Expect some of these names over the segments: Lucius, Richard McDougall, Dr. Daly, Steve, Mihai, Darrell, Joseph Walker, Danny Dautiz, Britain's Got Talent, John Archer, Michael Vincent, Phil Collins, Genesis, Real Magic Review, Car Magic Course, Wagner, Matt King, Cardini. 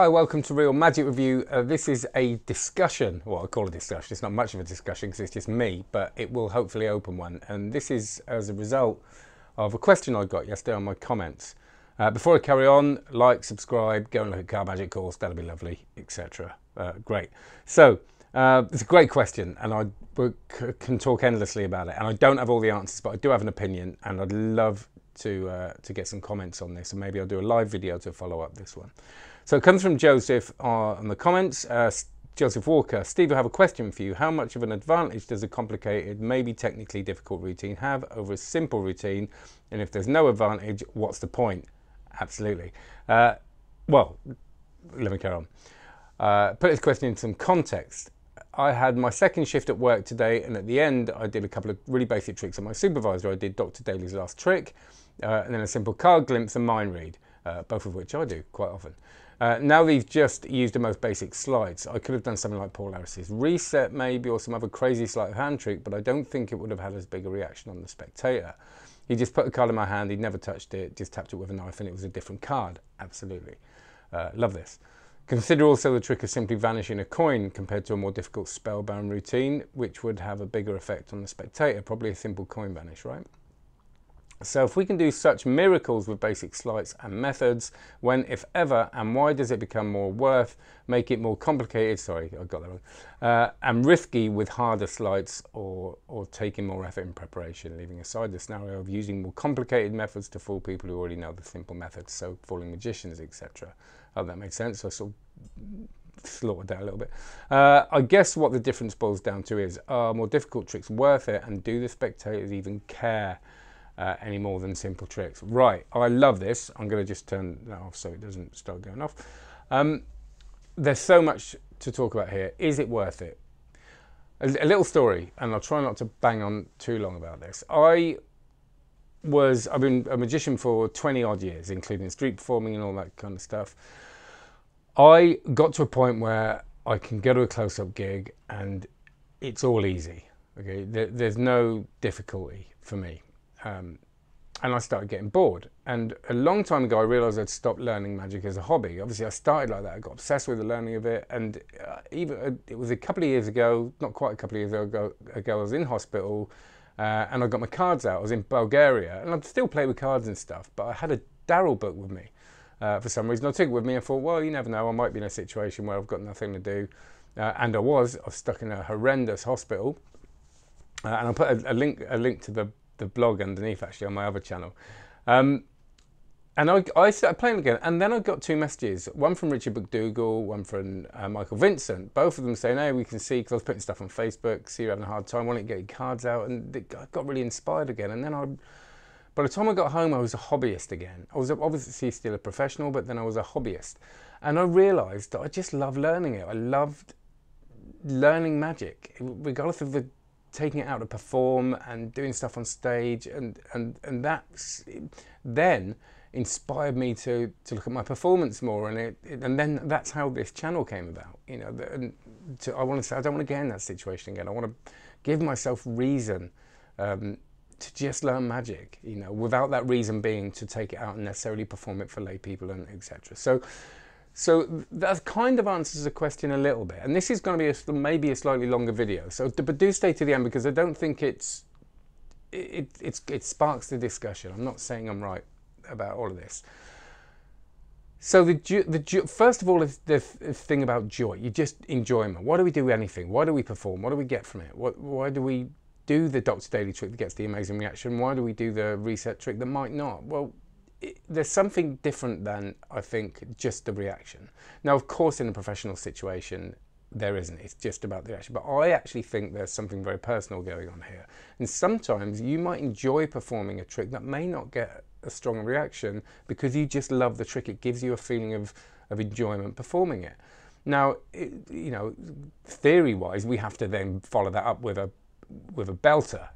Hi, welcome to Real Magic Review. This is a discussion, well I call it a discussion, it's not much of a discussion because it's just me, but it will hopefully open one. And this is as a result of a question I got yesterday on my comments. Before I carry on, like, subscribe, go and look at Car Magic Course, that'll be lovely, etc. Great. So, it's a great question and I can talk endlessly about it. And I don't have all the answers, but I do have an opinion and I'd love to get some comments on this, and maybe I'll do a live video to follow up this one. So it comes from Joseph on the comments. Joseph Walker, Steve, I have a question for you. How much of an advantage does a complicated, maybe technically difficult routine have over a simple routine? And if there's no advantage, what's the point? Absolutely. Well, let me carry on. Put this question in some context. I had my second shift at work today, and at the end I did a couple of really basic tricks on my supervisor. I did Dr. Daly's last trick, and then a simple card glimpse and mind read, both of which I do quite often. Now they've just used the most basic slides. I could have done something like Paul Harris's reset maybe, or some other crazy sleight of hand trick, but I don't think it would have had as big a reaction on the spectator. He just put a card in my hand, he'd never touched it, just tapped it with a knife and it was a different card. Absolutely. Love this. Consider also the trick of simply vanishing a coin compared to a more difficult spellbound routine, which would have a bigger effect on the spectator, probably a simple coin vanish, right? So if we can do such miracles with basic sleights and methods, when, if ever, and why does it become more worth, make it more complicated, sorry, I got that wrong, and risky with harder sleights or taking more effort in preparation, leaving aside the scenario of using more complicated methods to fool people who already know the simple methods, so fooling magicians, etc. Oh, that made sense. I sort of slaughtered that a little bit. I guess what the difference boils down to is, are more difficult tricks worth it, and do the spectators even care any more than simple tricks? Right, I love this. I'm going to just turn that off so it doesn't start going off. There's so much to talk about here. Is it worth it? A little story, and I'll try not to bang on too long about this. I've been a magician for 20 odd years, including street performing and all that kind of stuff. I got to a point where I can go to a close-up gig and it's all easy. Okay, there's no difficulty for me, and I started getting bored. And a long time ago, I realised I'd stopped learning magic as a hobby. Obviously, I started like that. I got obsessed with the learning of it, and it was a couple of years ago, not quite a couple of years ago, I was in hospital. And I got my cards out. I was in Bulgaria, and I'd still play with cards and stuff, but I had a Darrell book with me for some reason. I took it with me and thought, well, you never know, I might be in a situation where I've got nothing to do. And I was stuck in a horrendous hospital. And I'll put a link to the blog underneath, actually, on my other channel. And I started playing again, and then I got two messages, one from Richard McDougall, one from Michael Vincent, both of them saying, hey, we can see, because I was putting stuff on Facebook, see you're having a hard time, why don't you get your cards out? And I got really inspired again. And then by the time I got home, I was a hobbyist again. I was obviously still a professional, but then I was a hobbyist. And I realised that I just loved learning it. I loved learning magic, regardless of taking it out to perform and doing stuff on stage. And that's then inspired me to look at my performance more, and then that's how this channel came about. You know, I want to say I don't want to get in that situation again. I want to give myself reason to just learn magic, you know, without that reason being to take it out and necessarily perform it for lay people and etc. So that kind of answers the question a little bit, and this is going to be maybe a slightly longer video. But do stay to the end, because I don't think it sparks the discussion. I'm not saying I'm right about all of this. So first of all is the thing about joy. You just enjoyment. Why do we do anything? Why do we perform? What do we get from it? Why do we do the Dr. Daly trick that gets the amazing reaction? Why do we do the reset trick that might not? Well, there's something different than, I think, just the reaction. Now, of course, in a professional situation, there isn't. It's just about the action. But I actually think there's something very personal going on here. And sometimes you might enjoy performing a trick that may not get a strong reaction because you just love the trick. It gives you a feeling of enjoyment performing it. Now, you know, theory-wise, we have to then follow that up with a belter.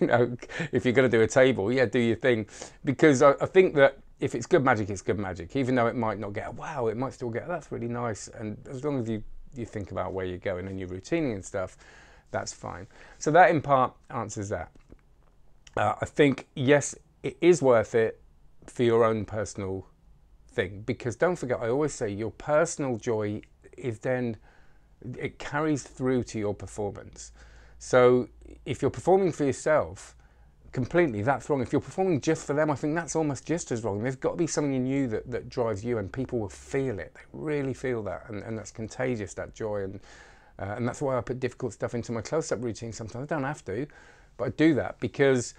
You know, if you're going to do a table, yeah, do your thing. Because I think that if it's good magic, it's good magic. Even though it might not get a wow, it might still get, that's really nice. And as long as you think about where you're going and your routining and stuff, that's fine. So that in part answers that. I think, yes, it is worth it for your own personal thing, because don't forget, I always say your personal joy is then, it carries through to your performance. So if you're performing for yourself, completely, that's wrong. If you're performing just for them, I think that's almost just as wrong. There's got to be something in you that drives you, and people will feel it. They really feel that, and that's contagious, that joy. And that's why I put difficult stuff into my close-up routine sometimes. I don't have to, but I do that because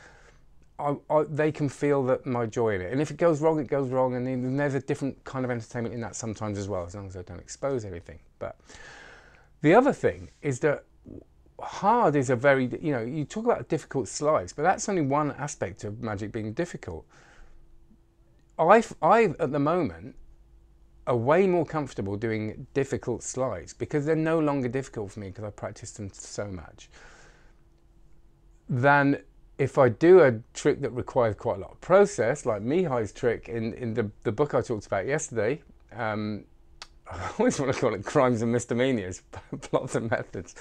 they can feel that my joy in it. And if it goes wrong, it goes wrong. And then there's a different kind of entertainment in that sometimes as well, as long as I don't expose anything. But the other thing is that hard is a very, you know, you talk about difficult slides, but that's only one aspect of magic being difficult. I at the moment, are way more comfortable doing difficult slides because they're no longer difficult for me because I practice them so much, than if I do a trick that requires quite a lot of process, like Mihai's trick in the book I talked about yesterday. I always want to call it Crimes and Misdemeanors, Plots and Methods.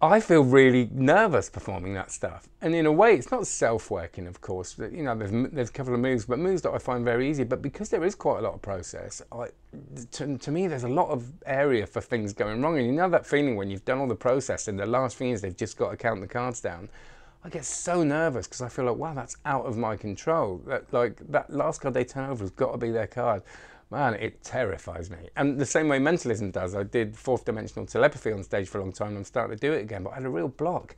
I feel really nervous performing that stuff. And in a way, it's not self-working, of course. You know, there's a couple of moves, but moves that I find very easy. But because there is quite a lot of process, to me, there's a lot of area for things going wrong. And you know that feeling when you've done all the process and the last thing is they've just got to count the cards down. I get so nervous because I feel like, wow, that's out of my control. That last card they turn over has got to be their card. Man, it terrifies me. And the same way mentalism does. I did fourth-dimensional telepathy on stage for a long time, and I'm starting to do it again, but I had a real block.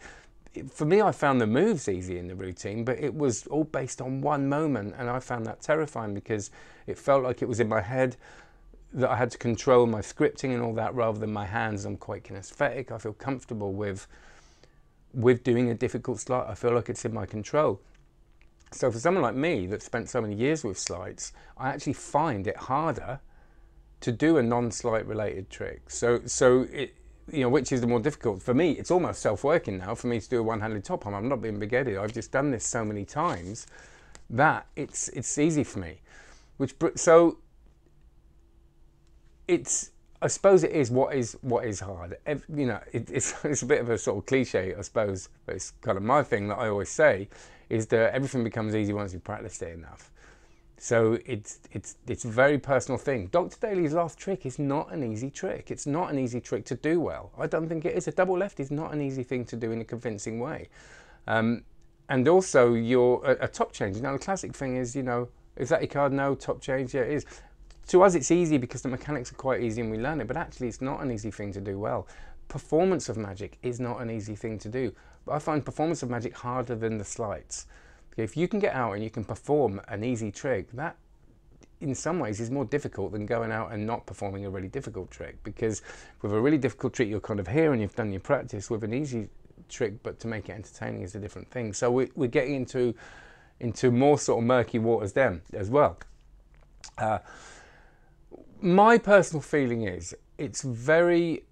For me, I found the moves easy in the routine, but it was all based on one moment, and I found that terrifying because it felt like it was in my head, that I had to control my scripting and all that rather than my hands. I'm quite kinesthetic. I feel comfortable with doing a difficult slide. I feel like it's in my control. So for someone like me that spent so many years with slides, I actually find it harder to do a non-slide related trick. So it, you know, which is the more difficult? For me, it's almost self-working now for me to do a one-handed top palm. I'm not being big-headed. I've just done this so many times that it's easy for me. I suppose it is what is hard. You know, it's a bit of a sort of cliche, I suppose, but it's kind of my thing that I always say. Is that everything becomes easy once you practice it enough. So it's a very personal thing. Dr. Daly's last trick is not an easy trick. It's not an easy trick to do well. I don't think it is. A double left is not an easy thing to do in a convincing way. And also your a top change. Now the classic thing is, you know, is that your card? No, top change, yeah it is. To us it's easy because the mechanics are quite easy and we learn it, but actually it's not an easy thing to do well. Performance of magic is not an easy thing to do. But I find performance of magic harder than the slides. If you can get out and you can perform an easy trick, that in some ways is more difficult than going out and not performing a really difficult trick. Because with a really difficult trick, you're kind of here and you've done your practice. With an easy trick, but to make it entertaining is a different thing. So we're getting into more sort of murky waters then as well. My personal feeling is it's very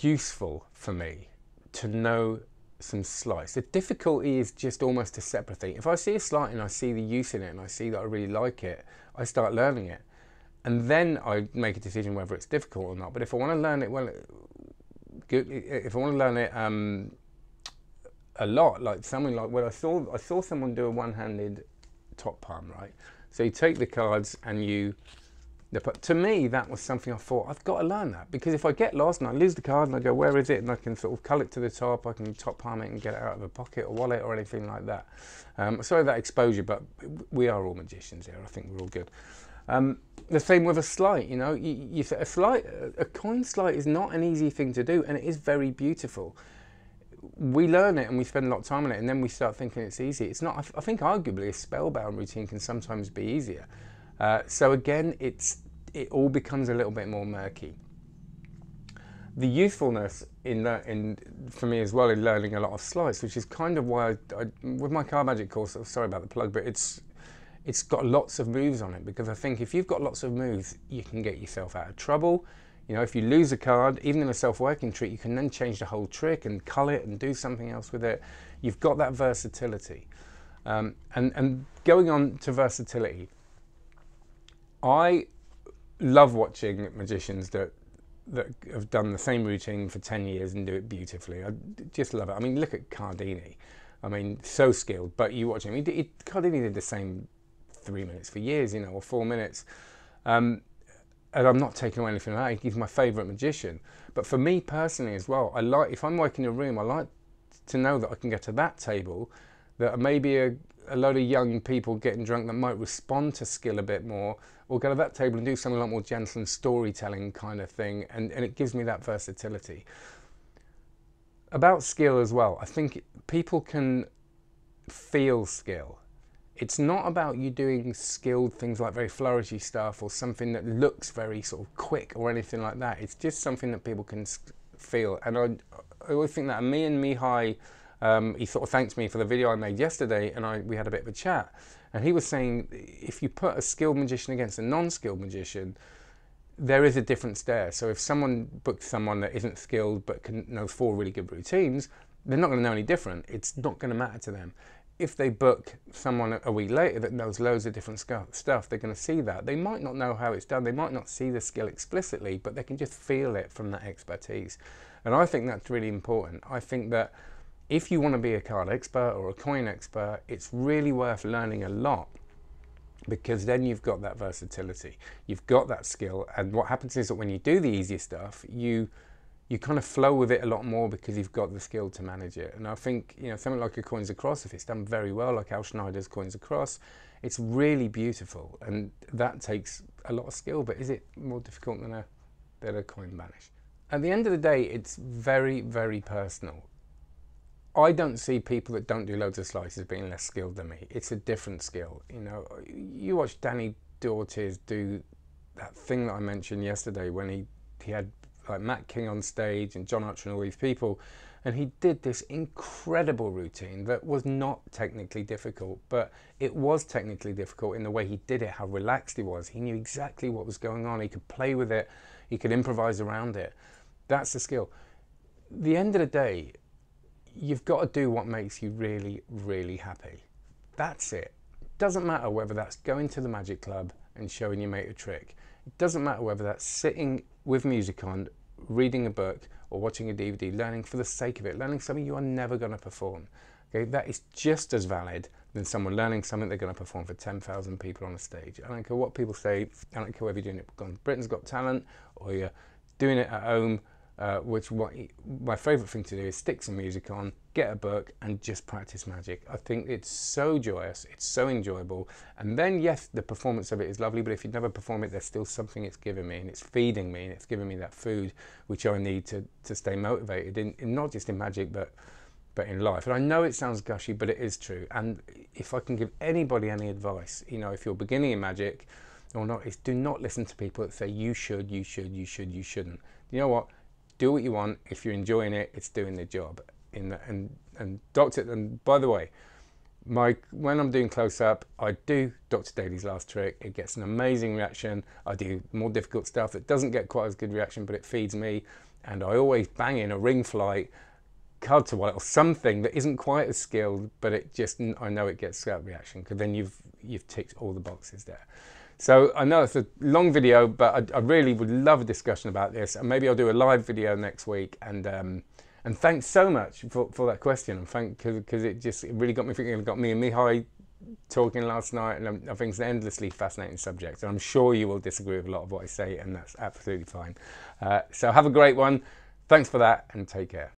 useful for me to know some slides. The difficulty is just almost a separate thing. If I see a slide and I see the use in it and I see that I really like it, I start learning it. And then I make a decision whether it's difficult or not. But if I want to learn it, well, good. If I want to learn it a lot, like something like, well, I saw someone do a one-handed top palm, right? So you take the cards and you, but to me, that was something I thought, I've got to learn that, because if I get lost and I lose the card and I go, where is it? And I can sort of cull it to the top, I can top palm it and get it out of a pocket or wallet or anything like that. Sorry that exposure, but we are all magicians here. I think we're all good. The same with a sleight, you know, a coin sleight is not an easy thing to do, and it is very beautiful. We learn it and we spend a lot of time on it, and then we start thinking it's easy. It's not. I think arguably a spellbound routine can sometimes be easier. So again, it all becomes a little bit more murky. The usefulness for me as well in learning a lot of slides, which is kind of why I with my Car Magic course, I'm sorry about the plug, but it's got lots of moves on it, because I think if you've got lots of moves, you can get yourself out of trouble. You know, if you lose a card, even in a self-working trick, you can then change the whole trick and cull it and do something else with it. You've got that versatility. And going on to versatility, I love watching magicians that have done the same routine for 10 years and do it beautifully. I just love it. I mean, look at Cardini. I mean, so skilled, but you watch him. Cardini did the same 3 minutes for years, you know, or 4 minutes. And I'm not taking away anything like that. He's my favourite magician. But for me personally as well, I like, if I'm working in a room, I like to know that I can get to that table, that maybe a load of young people getting drunk that might respond to skill a bit more, or go to that table and do something a lot more gentle and storytelling kind of thing, and it gives me that versatility. About skill as well, I think people can feel skill. It's not about you doing skilled things like very flourishy stuff or something that looks very sort of quick or anything like that. It's just something that people can feel. And I always think that me and Mihai, he sort of thanked me for the video I made yesterday, and we had a bit of a chat. And he was saying, if you put a skilled magician against a non-skilled magician, there is a difference there. So if someone books someone that isn't skilled but can know 4 really good routines, they're not going to know any different. It's not going to matter to them. If they book someone a week later that knows loads of different stuff, they're going to see that. They might not know how it's done. They might not see the skill explicitly, but they can just feel it from that expertise. And I think that's really important. I think that if you want to be a card expert or a coin expert, it's really worth learning a lot, because then you've got that versatility, you've got that skill, and what happens is that when you do the easier stuff, you kind of flow with it a lot more because you've got the skill to manage it. And I think, you know, something like a Coins Across, if it's done very well, like Al Schneider's Coins Across, it's really beautiful, and that takes a lot of skill. But is it more difficult than a coin vanish? At the end of the day, it's very, very personal. I don't see people that don't do loads of slices being less skilled than me. It's a different skill. You know, you watch Danny Dautiz do that thing that I mentioned yesterday when he had like Matt King on stage and John Archer and all these people, and he did this incredible routine that was not technically difficult, but it was technically difficult in the way he did it, how relaxed he was. He knew exactly what was going on. He could play with it. He could improvise around it. That's the skill. At the end of the day, you've got to do what makes you really, really happy. That's it. It doesn't matter whether that's going to the magic club and showing your mate a trick. It doesn't matter whether that's sitting with music on, reading a book, or watching a DVD, learning for the sake of it, learning something you are never going to perform. Okay, that is just as valid than someone learning something they're going to perform for 10,000 people on a stage. I don't care what people say. I don't care whether you're doing it on Britain's Got Talent or you're doing it at home. My favourite thing to do is stick some music on, get a book, and just practice magic. I think it's so joyous, it's so enjoyable, and then yes, the performance of it is lovely, but if you never perform it, there's still something it's giving me, and it's feeding me, and it's giving me that food which I need to stay motivated, in not just in magic, but in life. And I know it sounds gushy, but it is true. And if I can give anybody any advice, you know, if you're beginning in magic or not, is do not listen to people that say you should, you should, you should, you shouldn't. You know what? Do what you want. If you're enjoying it, it's doing the job. And Dr. And by the way, when I'm doing close up, I do Dr. Daly's last trick. It gets an amazing reaction. I do more difficult stuff that doesn't get quite as good reaction, but it feeds me. And I always bang in a ring flight, card to wallet, or something that isn't quite as skilled, but it just, I know it gets that reaction, because then you've ticked all the boxes there. So I know it's a long video, but I really would love a discussion about this, and maybe I'll do a live video next week. And thanks so much for that question, and because it really got me thinking. It got me and Mihai talking last night, and I think it's an endlessly fascinating subject. And I'm sure you will disagree with a lot of what I say, and that's absolutely fine. So have a great one. Thanks for that, and take care.